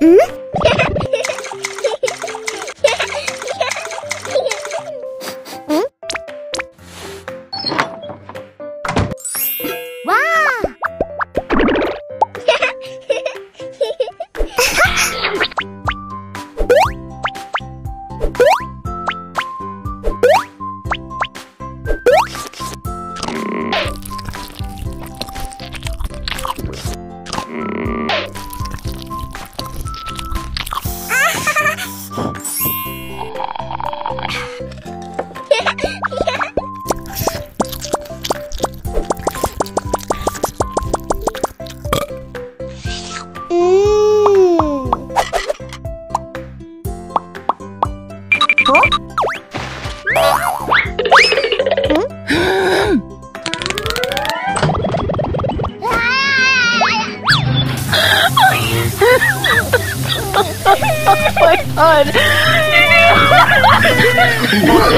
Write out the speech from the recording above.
Oh my god!